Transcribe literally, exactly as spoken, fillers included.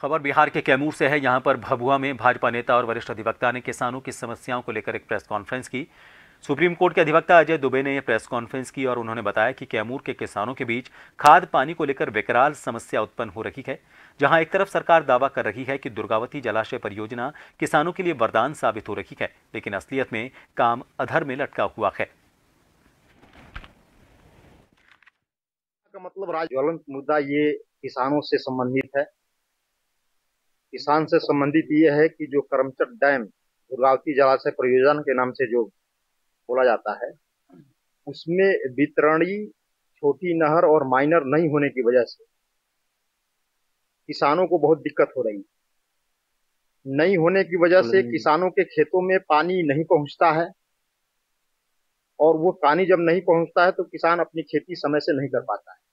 खबर बिहार के कैमूर से है। यहां पर भभुआ में भाजपा नेता और वरिष्ठ अधिवक्ता ने किसानों की समस्याओं को लेकर एक प्रेस कॉन्फ्रेंस की। सुप्रीम कोर्ट के अधिवक्ता अजय दुबे ने यह प्रेस कॉन्फ्रेंस की और उन्होंने बताया कि कैमूर के किसानों के बीच खाद पानी को लेकर विकराल समस्या उत्पन्न हो रही है। जहां एक तरफ सरकार दावा कर रही है कि दुर्गावती जलाशय परियोजना किसानों के लिए वरदान साबित हो रही है, लेकिन असलियत में काम अधर में लटका हुआ है। मतलब ज्वलंत मुद्दा ये किसानों से संबंधित है। किसान से संबंधित ये है कि जो करमचट डैम दुर्गावती जलाशय परियोजना के नाम से जो बोला जाता है, उसमें वितरणीय छोटी नहर और माइनर नहीं होने की वजह से किसानों को बहुत दिक्कत हो रही है। नहीं होने की वजह से किसानों के खेतों में पानी नहीं पहुंचता है, और वो पानी जब नहीं पहुंचता है तो किसान अपनी खेती समय से नहीं कर पाता है।